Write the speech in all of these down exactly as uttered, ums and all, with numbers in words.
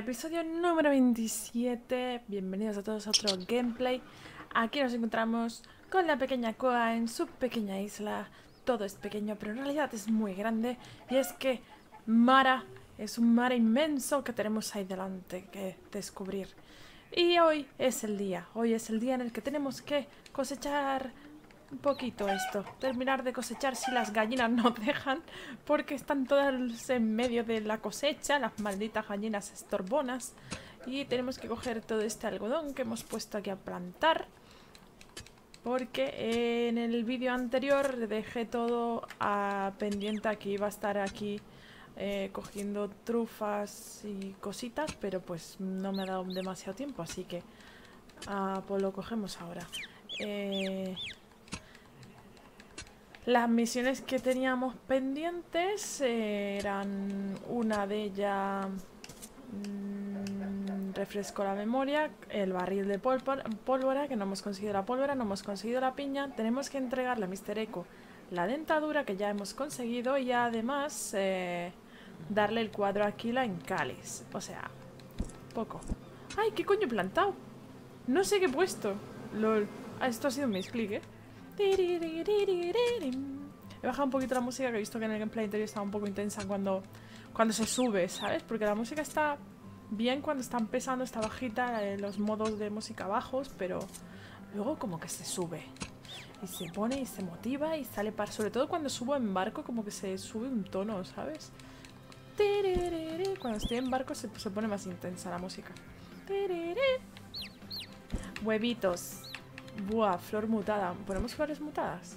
episodio número veintisiete. Bienvenidos a todos a otro gameplay. Aquí nos encontramos con la pequeña Koa en su pequeña isla. Todo es pequeño, pero en realidad es muy grande. Y es que Mara es un mar inmenso que tenemos ahí delante que descubrir. Y hoy es el día. Hoy es el día en el que tenemos que cosechar un poquito esto. Terminar de cosechar si las gallinas nos dejan, porque están todas en medio de la cosecha, las malditas gallinas estorbonas. Y tenemos que coger todo este algodón que hemos puesto aquí a plantar, porque en el vídeo anterior dejé todo a pendiente. Aquí iba a estar aquí eh, cogiendo trufas y cositas, pero pues no me ha dado demasiado tiempo, así que ah, pues lo cogemos ahora. Eh... Las misiones que teníamos pendientes eran una de ellas, mmm, refresco la memoria, el barril de pólvora, que no hemos conseguido la pólvora, no hemos conseguido la piña. Tenemos que entregarle a mister Echo la dentadura, que ya hemos conseguido, y además eh, darle el cuadro a Aquila en Cáliz. O sea, poco. ¡Ay, qué coño he plantado! No sé qué he puesto. Lol. Esto ha sido un misclick, ¿eh? He bajado un poquito la música, que he visto que en el gameplay anterior estaba un poco intensa cuando, cuando se sube, ¿sabes? Porque la música está bien cuando está empezando, está bajita, eh, los modos de música bajos, pero luego como que se sube y se pone y se motiva y sale para... Sobre todo cuando subo en barco, como que se sube un tono, ¿sabes? Cuando estoy en barco se, se pone más intensa la música. Huevitos. Buah, flor mutada. ¿Ponemos flores mutadas?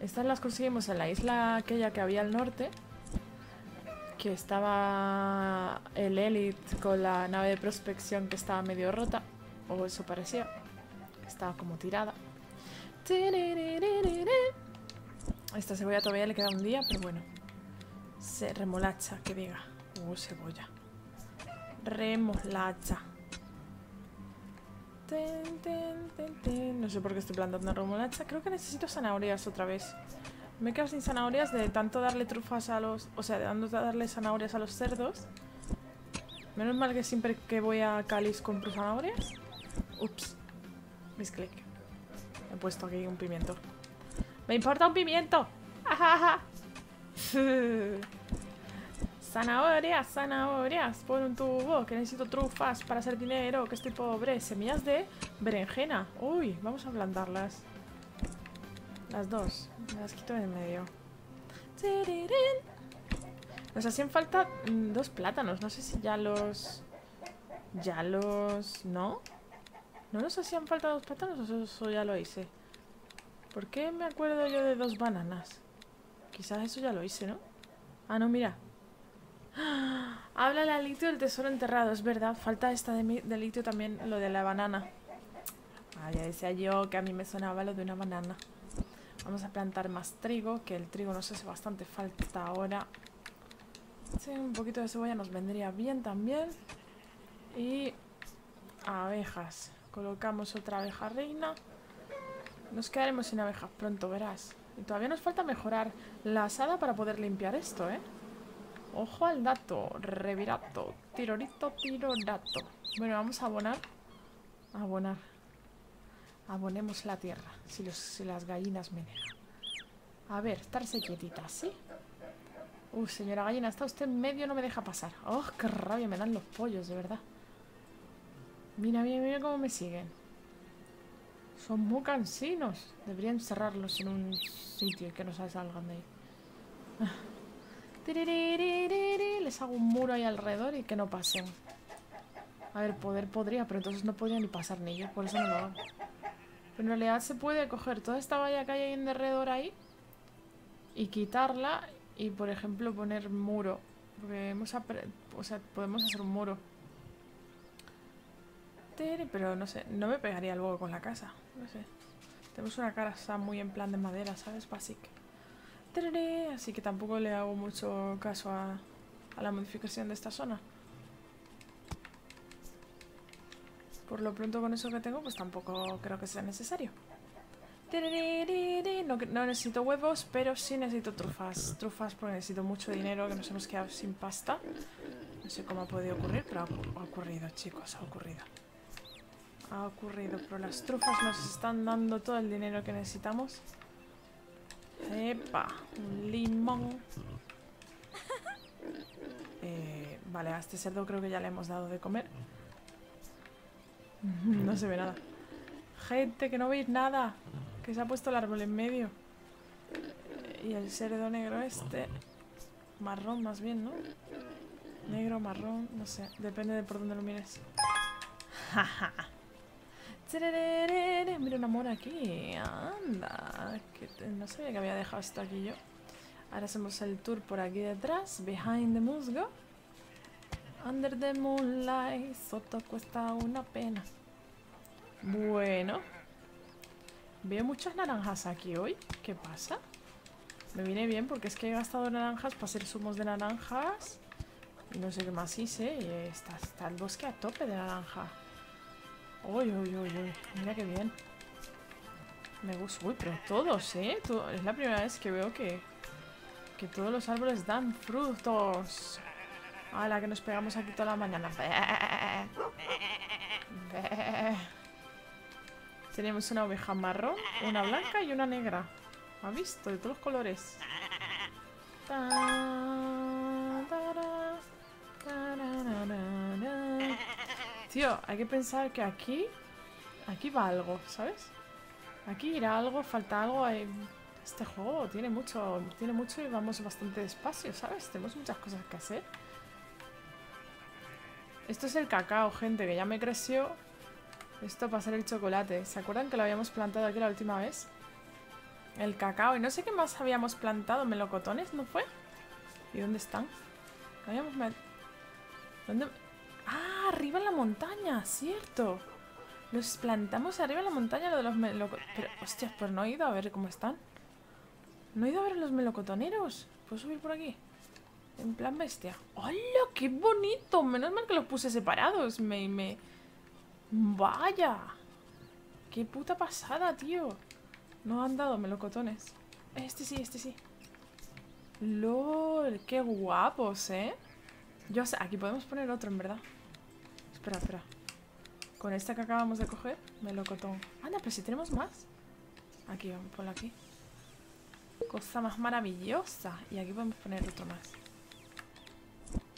Estas las conseguimos en la isla aquella que había al norte, que estaba el Elite con la nave de prospección que estaba medio rota, o eso parecía. Estaba como tirada. Esta cebolla todavía le queda un día, pero bueno. Se remolacha, que diga. Uh, cebolla. Remolacha. Ten, ten, ten, ten. No sé por qué estoy plantando remolacha. Creo que necesito zanahorias otra vez. Me quedo sin zanahorias de tanto darle trufas a los... O sea, de tanto darle zanahorias a los cerdos. Menos mal que siempre que voy a Cáliz compro zanahorias. Ups. Misclick. He puesto aquí un pimiento. ¡Me importa un pimiento! ¡Ajaja! Zanahorias, zanahorias, por un tubo, que necesito trufas para hacer dinero, que estoy pobre. Semillas de berenjena. Uy, vamos a plantarlas. Las dos. Me las quito de en medio. Nos hacían falta dos plátanos. No sé si ya los... Ya los... ¿No? ¿No nos hacían falta dos plátanos? Eso ya lo hice. ¿Por qué me acuerdo yo de dos bananas? Quizás eso ya lo hice, ¿no? Ah, no, mira. Habla la litio del tesoro enterrado, es verdad. Falta esta de, mi, de litio también, lo de la banana. Ah, ya decía yo que a mí me sonaba lo de una banana. Vamos a plantar más trigo, que el trigo nos hace bastante falta ahora. Sí, un poquito de cebolla nos vendría bien también. Y abejas. Colocamos otra abeja reina. Nos quedaremos sin abejas pronto, verás. Y todavía nos falta mejorar la asada para poder limpiar esto, ¿eh? Ojo al dato, revirato, tirorito, tirorato. Bueno, vamos a abonar. Abonar. Abonemos la tierra, si, los, si las gallinas me dejan. A ver, estarse quietitas, ¿sí? Uh, señora gallina, está usted en medio, no me deja pasar. Oh, qué rabia me dan los pollos, de verdad. Mira, mira, mira cómo me siguen. Son muy cansinos. Deberían cerrarlos en un sitio que no salgan de ahí. Les hago un muro ahí alrededor y que no pasen. A ver, poder podría, pero entonces no podría ni pasar ni yo, por eso no lo hago. Pero en realidad se puede coger toda esta valla que hay en derredor ahí y quitarla y, por ejemplo, poner muro. Porque hemos o sea, podemos hacer un muro. Pero no sé, no me pegaría luego con la casa. No sé. Tenemos una casa muy en plan de madera, ¿sabes? Basic. Así que tampoco le hago mucho caso a, a la modificación de esta zona. Por lo pronto con eso que tengo, pues tampoco creo que sea necesario. No, no necesito huevos, pero sí necesito trufas. Trufas porque necesito mucho dinero, que nos hemos quedado sin pasta. No sé cómo ha podido ocurrir, pero ha ocurrido, chicos, ha ocurrido. Ha ocurrido, pero las trufas nos están dando todo el dinero que necesitamos. Epa, un limón. Eh, vale, a este cerdo creo que ya le hemos dado de comer. No se ve nada. Gente, que no veis nada. Que se ha puesto el árbol en medio. Y el cerdo negro este... Marrón más bien, ¿no? Negro, marrón, no sé. Depende de por dónde lo mires. Jaja. Mira una mora aquí. Anda. Que te... No sabía que había dejado esto aquí yo. Ahora hacemos el tour por aquí detrás. Behind the musgo. Under the moonlight. Soto cuesta una pena. Bueno. Veo muchas naranjas aquí hoy. ¿Qué pasa? Me viene bien porque es que he gastado naranjas para hacer zumos de naranjas. Y no sé qué más hice. Y está, está el bosque a tope de naranja. Uy, uy, uy, uy. Mira qué bien. Me gusta. Uy, pero todos, ¿eh? Todo, es la primera vez que veo que, que todos los árboles dan frutos. ¡Hala, que nos pegamos aquí toda la mañana! Tenemos una oveja marrón, una blanca y una negra. ¿Ha visto? De todos los colores. Tío, hay que pensar que aquí... Aquí va algo, ¿sabes? Aquí irá algo, falta algo. Este juego tiene mucho, tiene mucho y vamos bastante despacio, ¿sabes? Tenemos muchas cosas que hacer. Esto es el cacao, gente, que ya me creció. Esto para hacer el chocolate. ¿Se acuerdan que lo habíamos plantado aquí la última vez? El cacao. Y no sé qué más habíamos plantado. Melocotones, ¿no fue? ¿Y dónde están? Habíamos met... ¿Dónde? Ah, arriba en la montaña. Cierto. Los plantamos arriba en la montaña. Lo de los melocotones. Pero, hostias, pues no he ido a ver cómo están. No he ido a ver a los melocotoneros. ¿Puedo subir por aquí? En plan bestia. ¡Hola! ¡Qué bonito! Menos mal que los puse separados. Me... me... Vaya. Qué puta pasada, tío. No han dado melocotones. Este sí, este sí. Lol, qué guapos, ¿eh? Yo sé, aquí podemos poner otro, en verdad. Espera, espera. Con esta que acabamos de coger, melocotón. Anda, pero si tenemos más. Aquí, vamos a ponerlo aquí. Cosa más maravillosa. Y aquí podemos poner otro más.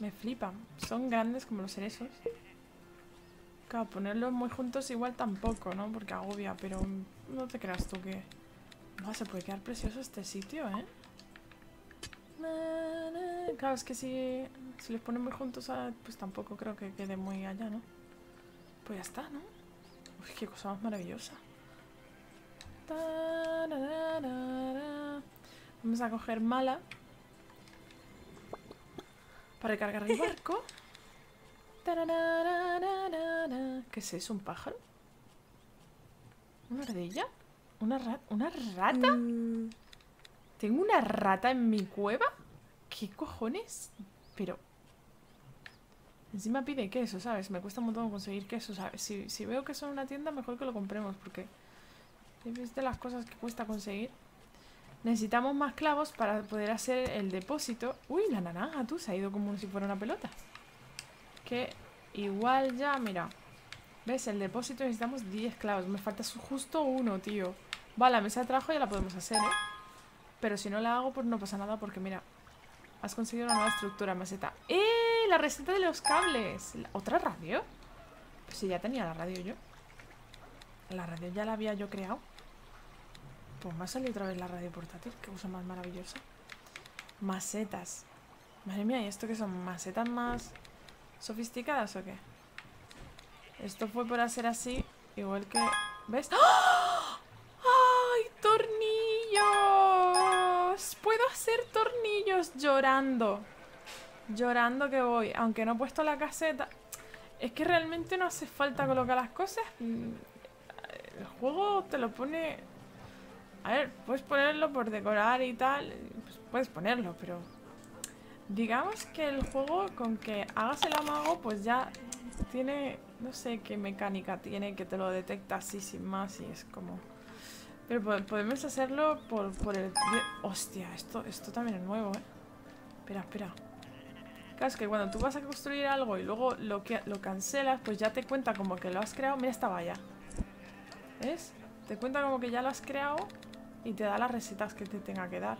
Me flipan. Son grandes como los cerezos. Claro, ponerlos muy juntos igual tampoco, ¿no? Porque agobia, pero no te creas tú que... No, se puede quedar precioso este sitio, ¿eh? Claro, es que si, si los ponen muy juntos, pues tampoco creo que quede muy allá, ¿no? Pues ya está, ¿no? Uy, qué cosa más maravillosa. Vamos a coger mala. Para recargar el barco. ¿Qué es eso? ¿Un pájaro? ¿Una ardilla? ¿Una, ra ¿Una rata? Mm. ¿Tengo una rata en mi cueva? ¿Qué cojones? Pero... Encima pide queso, ¿sabes? Me cuesta un montón conseguir queso, ¿sabes? Si, si veo que son una tienda, mejor que lo compremos, porque... Es de las cosas que cuesta conseguir. Necesitamos más clavos para poder hacer el depósito. Uy, la naranja, tú, se ha ido como si fuera una pelota. Que igual ya, mira. ¿Ves? El depósito necesitamos diez clavos. Me falta justo uno, tío. Va, la mesa de trabajo ya la podemos hacer, ¿eh? Pero si no la hago, pues no pasa nada. Porque mira, has conseguido una nueva estructura, meseta. ¡Eh! La receta de los cables. ¿Otra radio? Pues sí, ya tenía la radio yo. La radio ya la había yo creado. Pues me ha salido otra vez la radio portátil. Qué cosa más maravillosa. Macetas. Madre mía, ¿y esto qué son? ¿Macetas más...? ¿Sofisticadas o qué? Esto fue por hacer así. Igual que... ¿Ves? ¡Oh! ¡Ay, tornillos! Puedo hacer tornillos llorando. Llorando que voy. Aunque no he puesto la caseta. Es que realmente no hace falta colocar las cosas. El juego te lo pone... A ver, puedes ponerlo por decorar y tal. Pues puedes ponerlo, pero... Digamos que el juego, con que hagas el amago, pues ya tiene, no sé qué mecánica tiene, que te lo detecta así sin más y es como... Pero podemos hacerlo por, por el... Hostia, esto, esto también es nuevo, ¿eh? Espera, espera. Claro, es que cuando tú vas a construir algo y luego lo, que, lo cancelas, pues ya te cuenta como que lo has creado. Mira esta valla. ¿Ves? Te cuenta como que ya lo has creado y te da las recetas que te tenga que dar.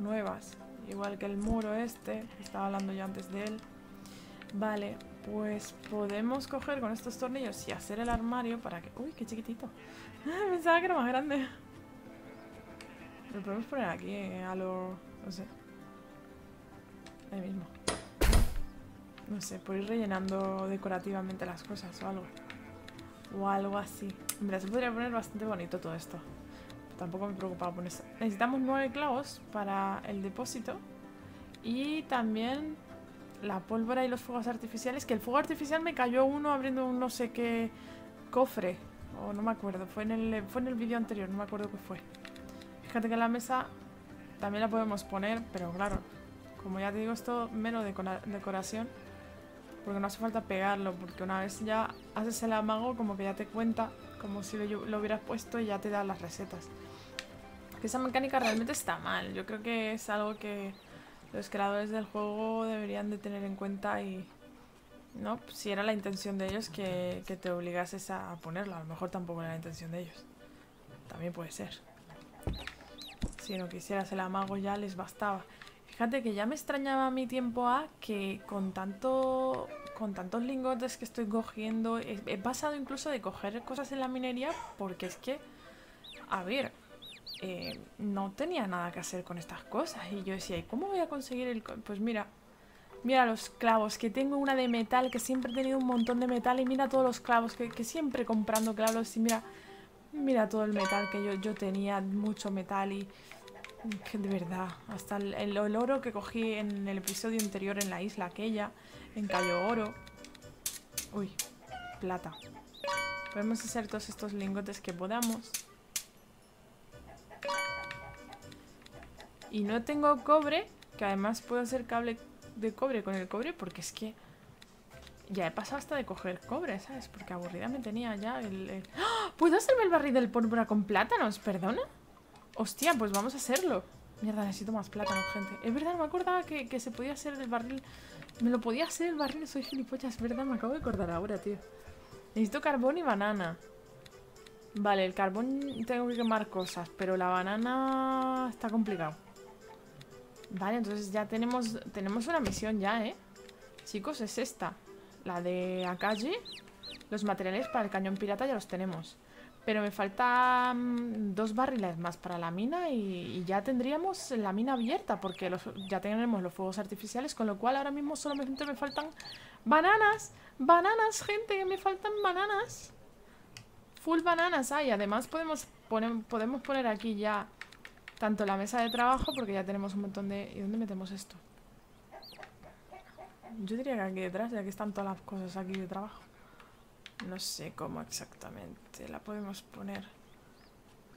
Nuevas. Igual que el muro este, que estaba hablando yo antes de él. Vale, pues podemos coger con estos tornillos y hacer el armario para que... Uy, qué chiquitito. Pensaba que era más grande. Lo podemos poner aquí, eh, a lo... no sé. Ahí mismo. No sé, por ir rellenando decorativamente las cosas o algo. O algo así. Mira, se podría poner bastante bonito todo esto. Tampoco me preocupaba por eso. Necesitamos nueve clavos para el depósito. Y también la pólvora y los fuegos artificiales. Que el fuego artificial me cayó uno abriendo un no sé qué cofre. O no me acuerdo. Fue en el, fue en el vídeo anterior, no me acuerdo qué fue. Fíjate que la mesa también la podemos poner. Pero claro, como ya te digo, esto menos de decoración. Porque no hace falta pegarlo. Porque una vez ya haces el amago, como que ya te cuenta. Como si lo, lo hubieras puesto y ya te dan las recetas. Que esa mecánica realmente está mal. Yo creo que es algo que los creadores del juego deberían de tener en cuenta y... no, si era la intención de ellos que, que te obligases a ponerlo. A lo mejor tampoco era la intención de ellos. También puede ser. Si no quisieras el amago ya les bastaba. Fíjate que ya me extrañaba mi tiempo a que con tanto... con tantos lingotes que estoy cogiendo, he pasado incluso de coger cosas en la minería porque es que, a ver, eh, no tenía nada que hacer con estas cosas. Y yo decía, ¿y cómo voy a conseguir el...? Pues mira, mira los clavos, que tengo una de metal, que siempre he tenido un montón de metal. Y mira todos los clavos, que, que siempre comprando clavos. Y mira, mira todo el metal que yo, yo tenía, mucho metal. Y que de verdad, hasta el, el, el oro que cogí en el episodio anterior en la isla aquella... en Cayo Oro. Uy, plata. Podemos hacer todos estos lingotes que podamos. Y no tengo cobre, que además puedo hacer cable de cobre con el cobre, porque es que ya he pasado hasta de coger cobre, ¿sabes? Porque aburrida me tenía ya el... el... ¡Oh! ¿Puedo hacerme el barril del pólvora con plátanos? ¿Perdona? Hostia, pues vamos a hacerlo. Mierda, necesito más plátano, gente. Es verdad, no me acordaba que, que se podía hacer el barril. Me lo podía hacer el barril, soy gilipollas. Es verdad, me acabo de acordar ahora, tío. Necesito carbón y banana. Vale, el carbón tengo que quemar cosas, pero la banana está complicado. Vale, entonces ya tenemos, tenemos una misión ya, ¿eh? Chicos, es esta. La de Akagi. Los materiales para el cañón pirata ya los tenemos. Pero me faltan dos barriles más para la mina y, y ya tendríamos la mina abierta porque los, ya tenemos los fuegos artificiales, con lo cual ahora mismo solamente me faltan bananas, bananas, gente, que me faltan bananas. Full bananas hay. Además podemos poner, podemos poner aquí ya tanto la mesa de trabajo porque ya tenemos un montón de... ¿Y dónde metemos esto? Yo diría que aquí detrás, ya que están todas las cosas aquí de trabajo. No sé cómo exactamente la podemos poner.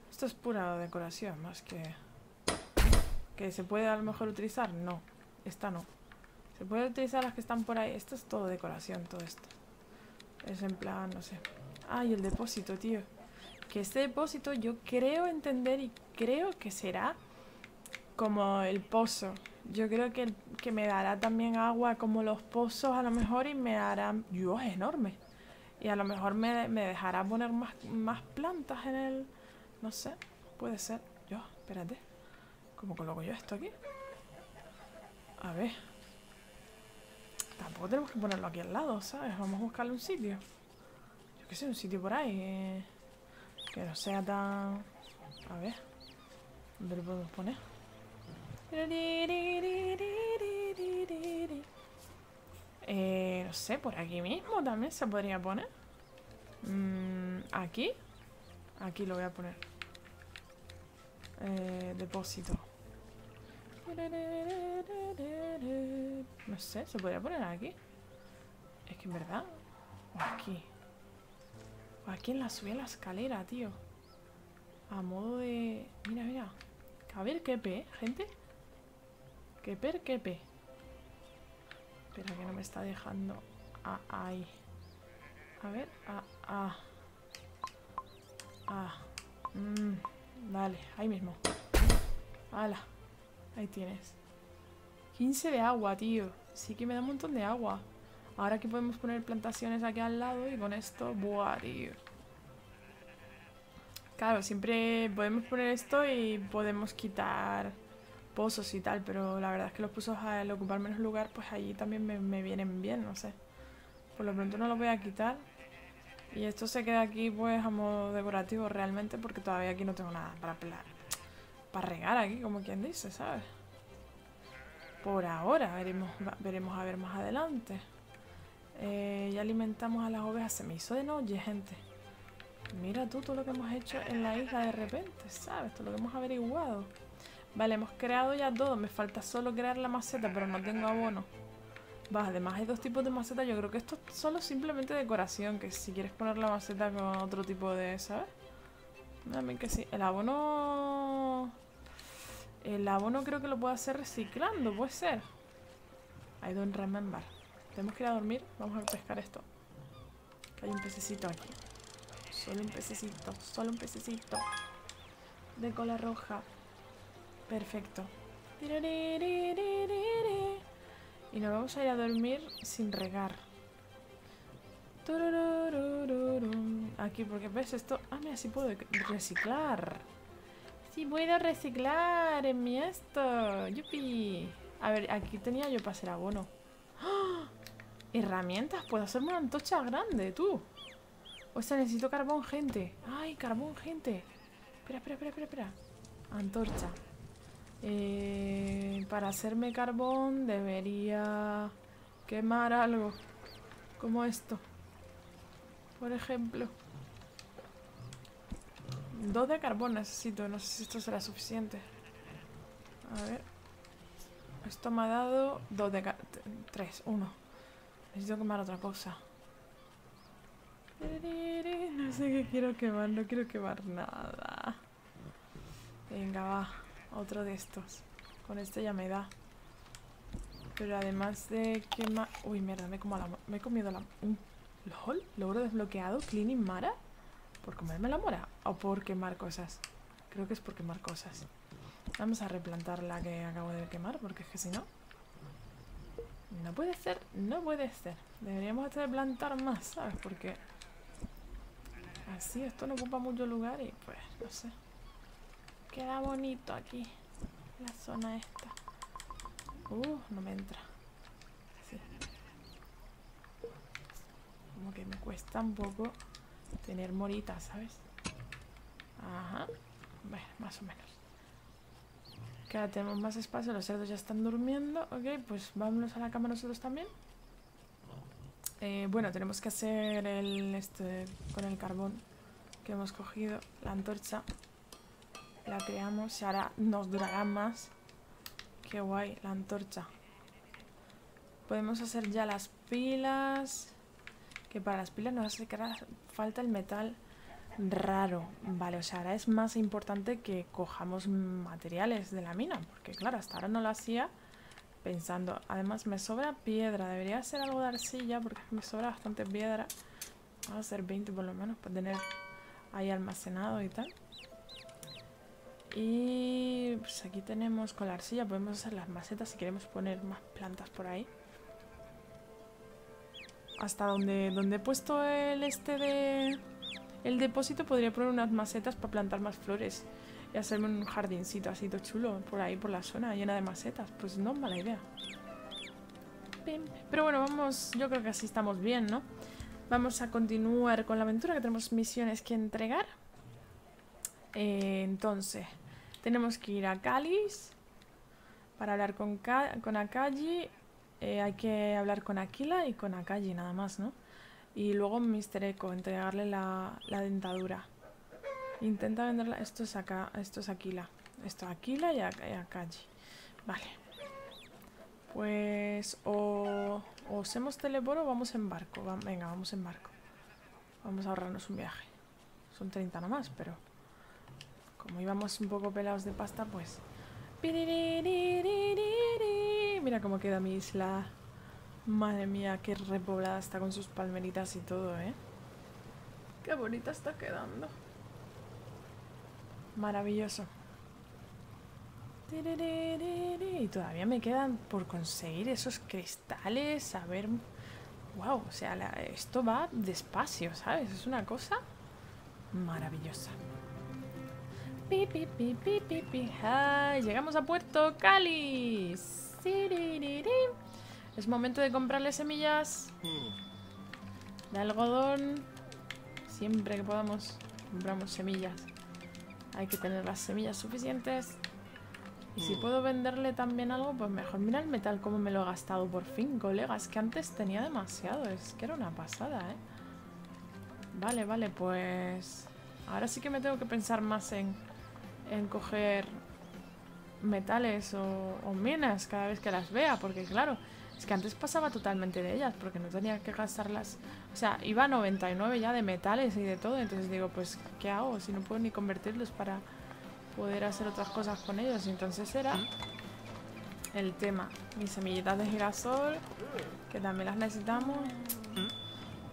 Esto es pura decoración, más que... ¿Que se puede a lo mejor utilizar? No, esta no. ¿Se puede utilizar las que están por ahí? Esto es todo decoración, todo esto. Es en plan, no sé. Ah, y el depósito, tío. Que este depósito yo creo entender y creo que será como el pozo. Yo creo que, que me dará también agua como los pozos a lo mejor y me darán... ¡Dios, es enorme! Y a lo mejor me, me dejará poner más, más plantas en el... No sé, puede ser. Yo, espérate. ¿Cómo coloco yo esto aquí? A ver. Tampoco tenemos que ponerlo aquí al lado, ¿sabes? Vamos a buscarle un sitio. Yo qué sé, un sitio por ahí. Eh, que no sea tan... A ver. ¿Dónde lo podemos poner? Eh, no sé, por aquí mismo también se podría poner. Mm, aquí. Aquí lo voy a poner. Eh, depósito. No sé, se podría poner aquí. Es que en verdad. O aquí. O aquí en la subida a la escalera, tío. A modo de... Mira, mira. A ver, qué pe, gente. Qué per, qué pe. Espera, que no me está dejando. Ah, ahí. A ver. Ah, ah. Ah. Mm, vale, ahí mismo. ¡Hala! Ahí tienes. quince de agua, tío. Sí que me da un montón de agua. Ahora aquí podemos poner plantaciones aquí al lado y con esto... Buah, tío. Claro, siempre podemos poner esto y podemos quitar pozos y tal, pero la verdad es que los pozos al ocupar menos lugar, pues allí también me, me vienen bien, no sé. Por lo pronto no los voy a quitar. Y esto se queda aquí pues a modo decorativo realmente, porque todavía aquí no tengo nada para pelar, para regar aquí, como quien dice, ¿sabes? Por ahora, veremos, veremos a ver más adelante. Eh, ya alimentamos a las ovejas. Se me hizo de noche, gente. Mira tú todo lo que hemos hecho en la isla de repente, ¿sabes? Todo lo que hemos averiguado. Vale, hemos creado ya todo. Me falta solo crear la maceta, pero no tengo abono. Bah, además hay dos tipos de macetas. Yo creo que esto es solo simplemente decoración, que si quieres poner la maceta con otro tipo de, ¿sabes? También que sí. El abono... El abono creo que lo puedo hacer reciclando, puede ser. I don't remember. Tenemos que ir a dormir. Vamos a pescar esto. Que hay un pececito aquí. Solo un pececito, solo un pececito. De cola roja. Perfecto. Y nos vamos a ir a dormir sin regar. Aquí, porque ves esto... Ah, mira, sí puedo reciclar. Sí puedo reciclar en mi esto. Yupi. A ver, aquí tenía yo para hacer abono. ¡Oh! Herramientas. Puedo hacerme una antorcha grande, tú. O sea, necesito carbón, gente. Ay, carbón, gente. Espera, espera, espera, espera, espera. Antorcha. Eh, para hacerme carbón debería quemar algo. Como esto. Por ejemplo. Dos de carbón necesito. No sé si esto será suficiente. A ver. Esto me ha dado dos de carbón. Tres, uno. Necesito quemar otra cosa. No sé qué quiero quemar. No quiero quemar nada. Venga, va. Otro de estos. Con este ya me da. Pero además de quemar... Uy, mierda, me, como la... me he comido la... ¿Lol? ¿Logro desbloqueado? ¿Cleaning Mara? ¿Por comerme la mora? ¿O por quemar cosas? Creo que es por quemar cosas. Vamos a replantar la que acabo de quemar, porque es que si no... No puede ser, no puede ser. Deberíamos replantar más, ¿sabes? Porque... Así, esto no ocupa mucho lugar y pues, no sé. Queda bonito aquí. La zona esta. Uh, no me entra. Sí. Como que me cuesta un poco tener moritas, ¿sabes? Ajá. Bueno, más o menos. Claro, tenemos más espacio. Los cerdos ya están durmiendo. Ok, pues vámonos a la cama nosotros también. Eh, bueno, tenemos que hacer el este con el carbón que hemos cogido. La antorcha. La creamos y ahora nos durará más. Qué guay, la antorcha. Podemos hacer ya las pilas. Que para las pilas nos hace que falta el metal raro. Vale, o sea, ahora es más importante que cojamos materiales de la mina. Porque claro, hasta ahora no lo hacía pensando. Además me sobra piedra. Debería hacer algo de arcilla porque me sobra bastante piedra. Vamos a hacer veinte por lo menos para tener ahí almacenado y tal. Y pues aquí tenemos con la arcilla, podemos hacer las macetas si queremos poner más plantas por ahí. Hasta donde, donde he puesto el este de el depósito podría poner unas macetas para plantar más flores. Y hacerme un jardincito así todo chulo por ahí, por la zona llena de macetas. Pues no es mala idea. Pero bueno, vamos, yo creo que así estamos bien, ¿no? Vamos a continuar con la aventura, que tenemos misiones que entregar. Eh, entonces... Tenemos que ir a Cáliz para hablar con, con Akagi. Eh, hay que hablar con Aquila y con Akagi nada más, ¿no? Y luego mister Echo, entregarle la, la dentadura. Intenta venderla... Esto es acá, esto es Aquila. Esto es Aquila y Akagi. Vale. Pues o, o hacemos teleport o vamos en barco. Va, venga, vamos en barco. Vamos a ahorrarnos un viaje. Son treinta nomás, pero... Como íbamos un poco pelados de pasta, pues... Mira cómo queda mi isla. Madre mía, qué repoblada está con sus palmeritas y todo, ¿eh? Qué bonita está quedando. Maravilloso. Y todavía me quedan por conseguir esos cristales. A ver... Wow, o sea, la, esto va despacio, ¿sabes? Es una cosa maravillosa. Pi, pi, pi, pi, pi, pi. Ah, llegamos a Puerto Cáliz. Es momento de comprarle semillas de algodón. Siempre que podamos, compramos semillas. Hay que tener las semillas suficientes. Y si puedo venderle también algo, pues mejor. Mira el metal, como me lo he gastado por fin, colegas. Es que antes tenía demasiado. Es que era una pasada, ¿eh? Vale, vale, pues... Ahora sí que me tengo que pensar más en, en coger metales o, o minas cada vez que las vea. Porque, claro, es que antes pasaba totalmente de ellas. Porque no tenía que gastarlas... O sea, iba a noventa y nueve ya de metales y de todo. Entonces digo, pues, ¿qué hago? Si no puedo ni convertirlos para... poder hacer otras cosas con ellos. Entonces era el tema. Mis semillitas de girasol, que también las necesitamos.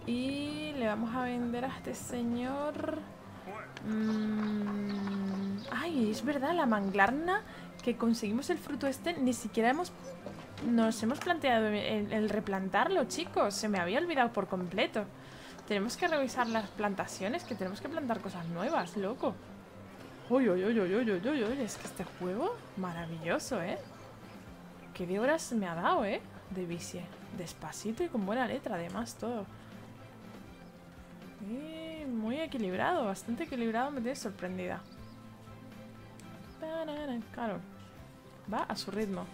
Y le vamos a vender a este señor mm... Ay, es verdad, la manglarna, que conseguimos el fruto este. Ni siquiera hemos Nos hemos planteado el, el replantarlo, chicos. Se me había olvidado por completo. Tenemos que revisar las plantaciones, que tenemos que plantar cosas nuevas, loco. Uy, uy, uy, uy, uy, uy, uy, es que este juego, maravilloso, ¿eh? Qué de horas me ha dado, ¿eh? De vicie. Despacito y con buena letra, además, todo. Y muy equilibrado, bastante equilibrado, me tiene sorprendida. Claro, va a su ritmo.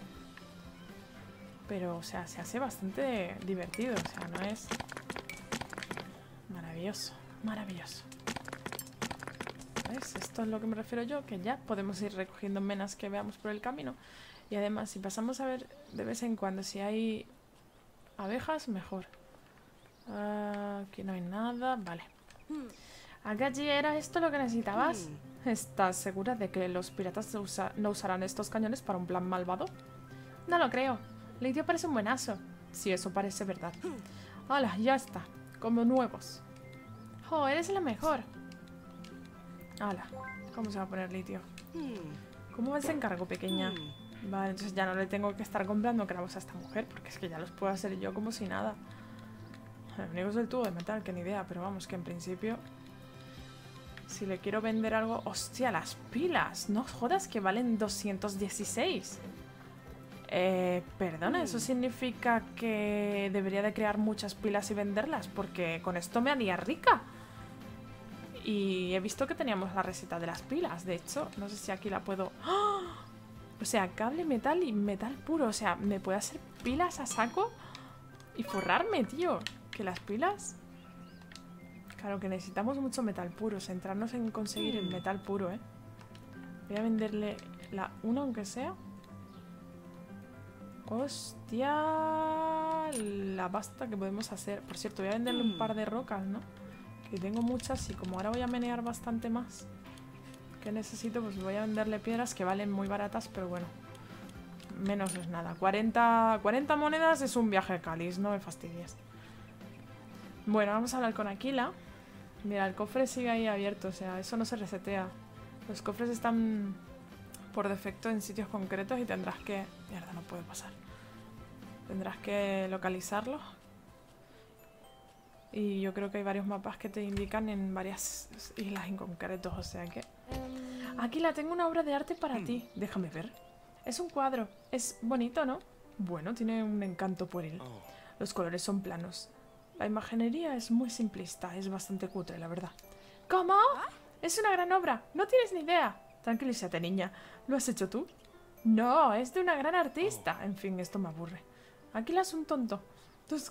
Pero, o sea, se hace bastante divertido, o sea, no es... Maravilloso, maravilloso. ¿Ves? Esto es lo que me refiero yo, que ya podemos ir recogiendo menas que veamos por el camino. Y además, si pasamos a ver de vez en cuando si hay abejas, mejor. Uh, aquí no hay nada, vale. Akagi, ¿era esto lo que necesitabas? ¿Estás segura de que los piratas usa no usarán estos cañones para un plan malvado? No lo creo. Litio parece un buenazo. Si eso parece verdad. Hola, ya está. Como nuevos. ¡Jo, eres la mejor! Hala, ¿cómo se va a poner Litio? ¿Cómo va ese encargo, pequeña? Vale, entonces ya no le tengo que estar comprando clavos a esta mujer, porque es que ya los puedo hacer yo como si nada. Lo único es el tubo de metal, que ni idea, pero vamos, que en principio... Si le quiero vender algo... ¡Hostia, las pilas! No jodas que valen doscientos dieciséis. Eh, perdona, ¿eso significa que debería de crear muchas pilas y venderlas? Porque con esto me haría rica. Y he visto que teníamos la receta de las pilas. De hecho, no sé si aquí la puedo... ¡Oh! O sea, cable, metal y metal puro. O sea, me puede hacer pilas a saco y forrarme, tío. Que las pilas... Claro, que necesitamos mucho metal puro. Centrarnos en conseguir el metal puro, ¿eh? Voy a venderle la una, aunque sea. Hostia... La pasta que podemos hacer. Por cierto, voy a venderle un par de rocas, ¿no? Que tengo muchas y como ahora voy a menear bastante más que necesito, pues voy a venderle piedras que valen muy baratas, pero bueno, menos es nada. cuarenta, cuarenta monedas es un viaje a Cáliz, no me fastidies. Bueno, vamos a hablar con Aquila. Mira, el cofre sigue ahí abierto, o sea, eso no se resetea. Los cofres están por defecto en sitios concretos y tendrás que... Mierda, no puede pasar. Tendrás que localizarlos. Y yo creo que hay varios mapas que te indican en varias islas en concreto, o sea que... Aquila, tengo una obra de arte para ti. Déjame ver. Es un cuadro. Es bonito, ¿no? Bueno, tiene un encanto pueril. Los colores son planos. La imaginería es muy simplista, es bastante cutre, la verdad. ¿Cómo? Es una gran obra. No tienes ni idea. Tranquilízate, niña. ¿Lo has hecho tú? No, es de una gran artista. En fin, esto me aburre. Aquila es un tonto. Tus,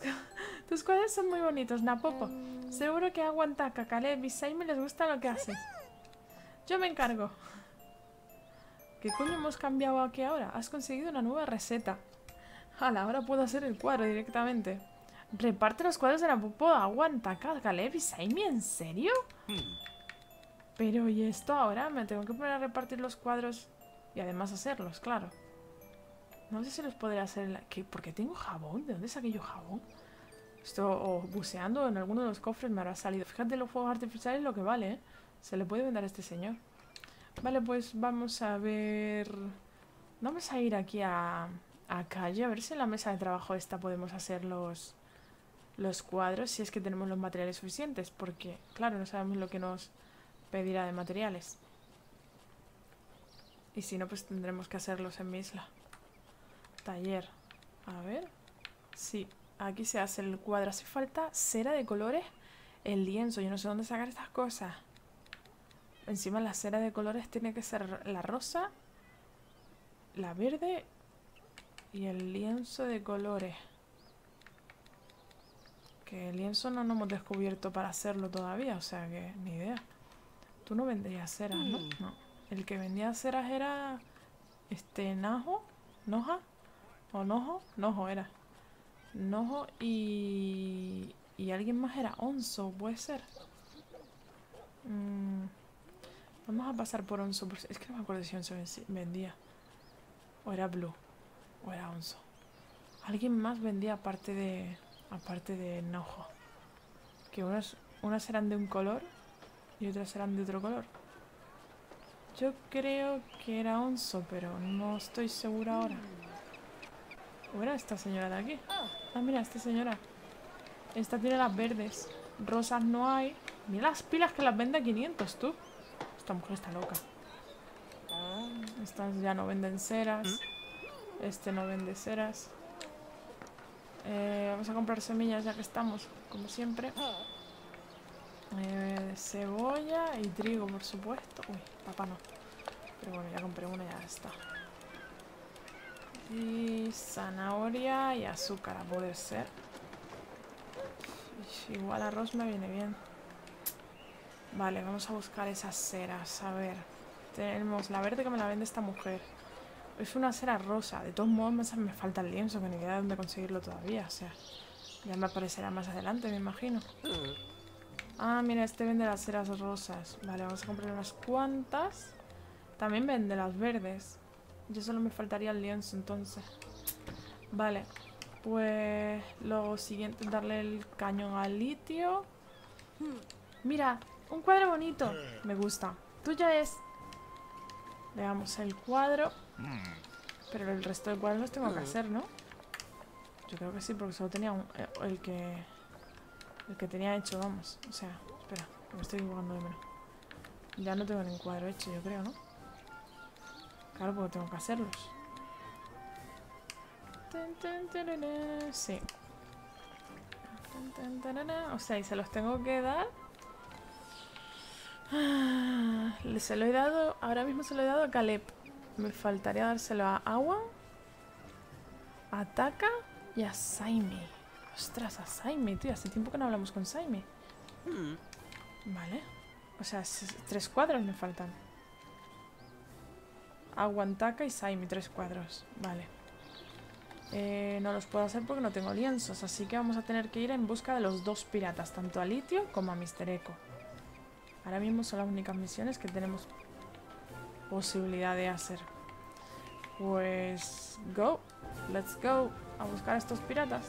tus cuadros son muy bonitos, Napopo. Seguro que Awa, Taka, Cáliz y Saimi les gusta lo que haces. Yo me encargo. ¿Qué coño hemos cambiado aquí ahora? Has conseguido una nueva receta. Ala, ahora puedo hacer el cuadro directamente. Reparte los cuadros de Napopo, Awa, Taka, Cáliz y Saimi, ¿en serio? Pero ¿y esto ahora? Me tengo que poner a repartir los cuadros y además hacerlos, claro. No sé si los podré hacer... La... ¿Qué? ¿Por qué tengo jabón? ¿De dónde saqué yo jabón? Esto, o buceando en alguno de los cofres me habrá salido. Fíjate, los fuegos artificiales lo que vale, ¿eh? Se le puede vender a este señor. Vale, pues vamos a ver... Vamos a ir aquí a, a Cayo, a ver si en la mesa de trabajo esta podemos hacer los, los cuadros, si es que tenemos los materiales suficientes, porque, claro, no sabemos lo que nos pedirá de materiales. Y si no, pues tendremos que hacerlos en mi isla. Taller. A ver. Sí, aquí se hace el cuadro. Hace falta cera de colores, el lienzo. Yo no sé dónde sacar estas cosas. Encima la cera de colores tiene que ser la rosa, la verde y el lienzo de colores. Que el lienzo no lo hemos descubierto para hacerlo todavía, o sea que ni idea. Tú no vendrías ceras, ¿no? No. El que vendía ceras era... Este, Najo, Noja, o Nujoh, Nujoh era. Nujoh y... y alguien más era Onzo, puede ser. Mm. Vamos a pasar por Onzo, es que no me acuerdo si Onzo vendía. O era Blue, o era Onzo. Alguien más vendía aparte de... aparte de Nujoh. Que unas, unas eran de un color y otras eran de otro color. Yo creo que era Onzo, pero no estoy segura ahora. ¿O era esta señora de aquí? Ah, mira, esta señora. Esta tiene las verdes. Rosas no hay. Mira las pilas que las vende a quinientos, tú. Esta mujer está loca. Estas ya no venden ceras. Este no vende ceras. Eh, vamos a comprar semillas ya que estamos, como siempre. Eh, cebolla y trigo, por supuesto. Uy, papá no. Pero bueno, ya compré una y ya está. Y zanahoria y azúcar, a poder ser. Igual arroz me viene bien. Vale, vamos a buscar esas ceras. A ver, tenemos la verde que me la vende esta mujer. Es una cera rosa. De todos modos me falta el lienzo, que ni idea de dónde conseguirlo todavía. O sea, ya me aparecerá más adelante, me imagino. Ah, mira, este vende las ceras rosas. Vale, vamos a comprar unas cuantas. También vende las verdes. Yo solo me faltaría el lienzo, entonces. Vale. Pues lo siguiente es darle el cañón al litio. Mira, un cuadro bonito. Me gusta. Tuyo es. Le damos el cuadro. Pero el resto de cuadros los tengo que hacer, ¿no? Yo creo que sí, porque solo tenía un, el que... El que tenía hecho, vamos. O sea, espera, que me estoy jugando de menos. Ya no tengo ningún cuadro hecho, yo creo, ¿no? Claro, porque tengo que hacerlos. Sí. O sea, y se los tengo que dar. Se lo he dado. Ahora mismo se lo he dado a Caleb. Me faltaría dárselo a Awa, a Taka y a Saimi. Ostras, a Saimi, tío. Hace tiempo que no hablamos con Saimi. Vale. O sea, tres cuadros me faltan. Awa, Taka y Saimi, tres cuadros. Vale. Eh, no los puedo hacer porque no tengo lienzos, así que vamos a tener que ir en busca de los dos piratas, tanto a Litio como a mister Echo. Ahora mismo son las únicas misiones que tenemos posibilidad de hacer. Pues... go, let's go a buscar a estos piratas.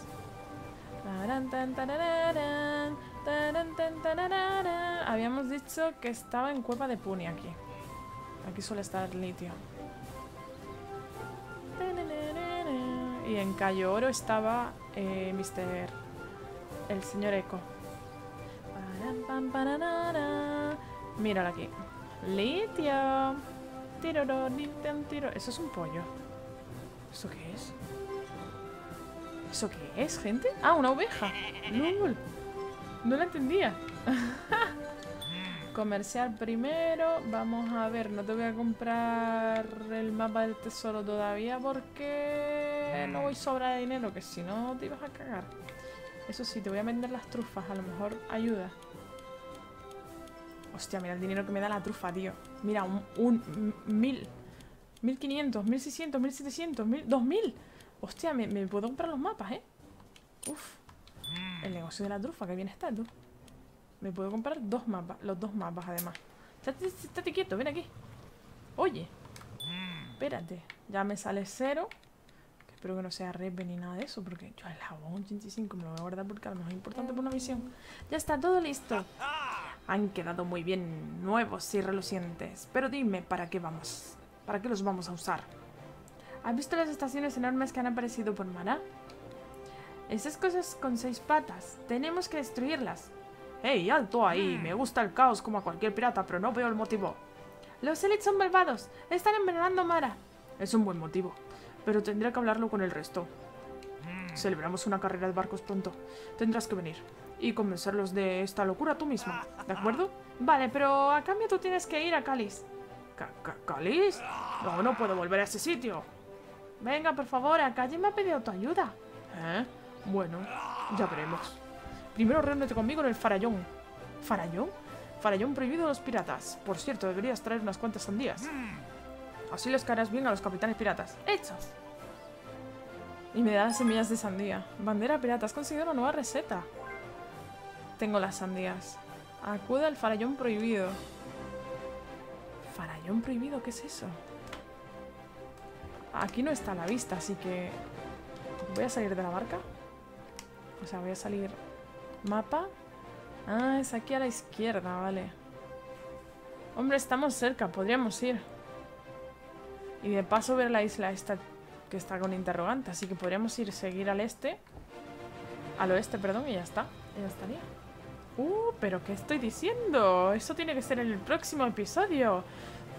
Habíamos dicho que estaba en Cueva de Puni aquí. Aquí suele estar Litio. Y en Cayo Oro estaba eh, mister el señor Echo. Míralo aquí. Litio. Eso es un pollo. ¿Eso qué es? ¿Eso qué es, gente? Ah, una oveja. Lul. No la entendía. Comercial primero. Vamos a ver. No te voy a comprar el mapa del tesoro todavía porque... no voy sobra de dinero, que si no te ibas a cagar. Eso sí, te voy a vender las trufas, a lo mejor ayuda. Hostia, mira el dinero que me da la trufa, tío. Mira, un, un mil, mil quinientos, mil seiscientos, mil setecientos, mil, dos mil. Hostia, me, me puedo comprar los mapas, ¿eh? Uf, el negocio de la trufa, que bien está, tú. Me puedo comprar dos mapas, los dos mapas además. Estate, estate quieto, ven aquí. Oye, espérate, ya me sale cero. Espero que no sea red ni nada de eso, porque yo el jabón ochenta y cinco me lo voy a guardar porque a lo mejor es importante por una misión. Ya está todo listo. Han quedado muy bien, nuevos y relucientes. Pero dime, ¿para qué vamos? ¿Para qué los vamos a usar? ¿Has visto las estaciones enormes que han aparecido por Mara? Esas cosas con seis patas. Tenemos que destruirlas. ¡Hey, alto ahí! Me gusta el caos como a cualquier pirata, pero no veo el motivo. Los Elites son malvados. Están envenenando a Mara. Es un buen motivo, pero tendré que hablarlo con el resto. Celebramos una carrera de barcos pronto. Tendrás que venir y convencerlos de esta locura tú misma, ¿de acuerdo? Vale, pero a cambio tú tienes que ir a Cáliz. ¿Cáliz? No, no puedo volver a ese sitio. Venga, por favor, Akagi me ha pedido tu ayuda. ¿Eh? Bueno, ya veremos. Primero reúnete conmigo en el Farallón. ¿Farallón? Farallón prohibido a los piratas. Por cierto, deberías traer unas cuantas sandías. Así les caerás bien a los capitanes piratas. ¡Hechos! Y me da semillas de sandía. Bandera pirata, has conseguido una nueva receta. Tengo las sandías. Acude al Farallón prohibido. ¿Farallón prohibido? ¿Qué es eso? Aquí no está a la vista, así que... ¿Voy a salir de la barca? O sea, voy a salir... Mapa... Ah, es aquí a la izquierda, vale. Hombre, estamos cerca, podríamos ir. Y de paso ver la isla esta que está con interrogante, así que podríamos ir, seguir al este. Al oeste, perdón, y ya está. Y ya estaría. Uh, pero ¿qué estoy diciendo? Eso tiene que ser en el próximo episodio.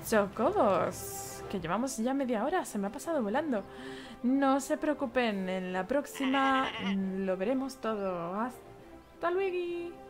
Chocobos, que llevamos ya media hora, se me ha pasado volando. No se preocupen, en la próxima lo veremos todo. Hasta luego.